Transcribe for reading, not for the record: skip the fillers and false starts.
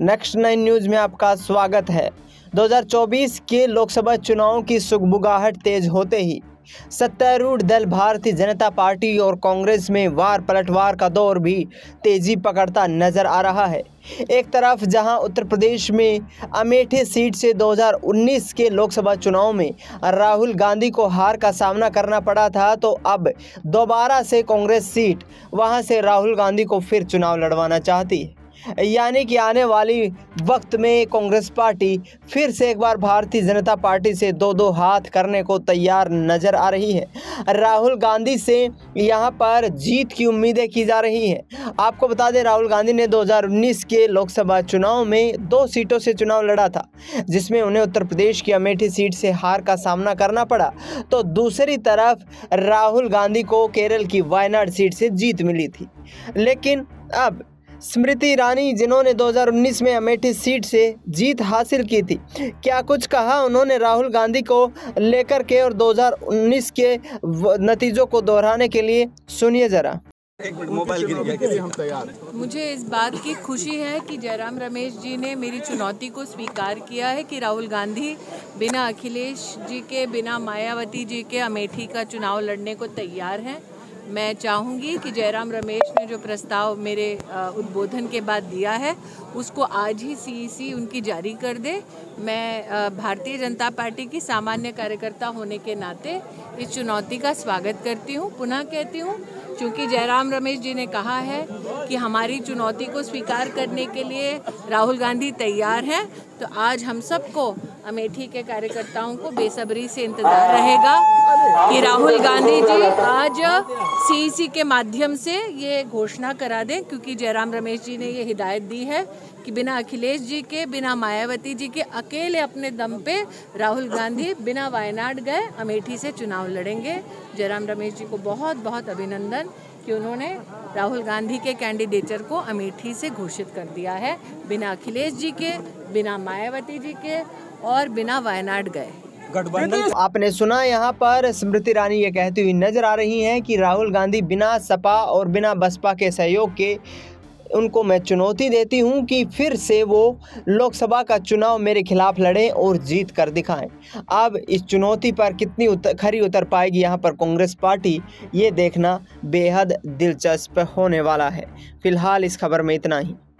Next 9 news में आपका स्वागत है। 2024 के लोकसभा चुनाव की सुगबुगाहट तेज होते ही सत्तारूढ़ दल भारतीय जनता पार्टी और कांग्रेस में वार पलटवार का दौर भी तेजी पकड़ता नजर आ रहा है। एक तरफ जहां उत्तर प्रदेश में अमेठी सीट से 2019 के लोकसभा चुनाव में राहुल गांधी को हार का सामना करना पड़ा था, तो अब दोबारा से कांग्रेस सीट वहां से राहुल गांधी को फिर चुनाव लड़वाना चाहती है। यानी कि आने वाली वक्त में कांग्रेस पार्टी फिर से एक बार भारतीय जनता पार्टी से दो हाथ करने को तैयार नज़र आ रही है। राहुल गांधी से यहां पर जीत की उम्मीदें की जा रही हैं। आपको बता दें, राहुल गांधी ने 2019 के लोकसभा चुनाव में 2 सीटों से चुनाव लड़ा था, जिसमें उन्हें उत्तर प्रदेश की अमेठी सीट से हार का सामना करना पड़ा, तो दूसरी तरफ राहुल गांधी को केरल की वायनाड सीट से जीत मिली थी। लेकिन अब स्मृति ईरानी, जिन्होंने 2019 में अमेठी सीट से जीत हासिल की थी, क्या कुछ कहा उन्होंने राहुल गांधी को लेकर के और 2019 के नतीजों को दोहराने के लिए, सुनिए जरा। मोबाइल मुझे इस बात की खुशी है कि जयराम रमेश जी ने मेरी चुनौती को स्वीकार किया है कि राहुल गांधी बिना अखिलेश जी के, बिना मायावती जी के अमेठी का चुनाव लड़ने को तैयार हैं। मैं चाहूँगी कि जयराम रमेश ने जो प्रस्ताव मेरे उद्बोधन के बाद दिया है, उसको आज ही सीईसी उनकी जारी कर दे। मैं भारतीय जनता पार्टी की सामान्य कार्यकर्ता होने के नाते इस चुनौती का स्वागत करती हूँ। पुनः कहती हूँ, क्योंकि जयराम रमेश जी ने कहा है कि हमारी चुनौती को स्वीकार करने के लिए राहुल गांधी तैयार हैं, तो आज हम सबको, अमेठी के कार्यकर्ताओं को बेसब्री से इंतज़ार रहेगा कि राहुल गांधी जी आज सीईसी के माध्यम से ये घोषणा करा दें, क्योंकि जयराम रमेश जी ने ये हिदायत दी है कि बिना अखिलेश जी के, बिना मायावती जी के, अकेले अपने दम पे राहुल गांधी बिना वायनाड गए अमेठी से चुनाव लड़ेंगे। जयराम रमेश जी को बहुत बहुत अभिनंदन कि उन्होंने राहुल गांधी के कैंडिडेचर को अमेठी से घोषित कर दिया है, बिना अखिलेश जी के, बिना मायावती जी के और बिना वायनाड गए। गठबंधन आपने सुना, यहाँ पर स्मृति ईरानी ये कहती हुई नजर आ रही हैं कि राहुल गांधी बिना सपा और बिना बसपा के सहयोग के, उनको मैं चुनौती देती हूं कि फिर से वो लोकसभा का चुनाव मेरे खिलाफ लड़ें और जीत कर दिखाएं। अब इस चुनौती पर कितनी खरी उतर पाएगी यहां पर कांग्रेस पार्टी, ये देखना बेहद दिलचस्प होने वाला है। फिलहाल इस खबर में इतना ही।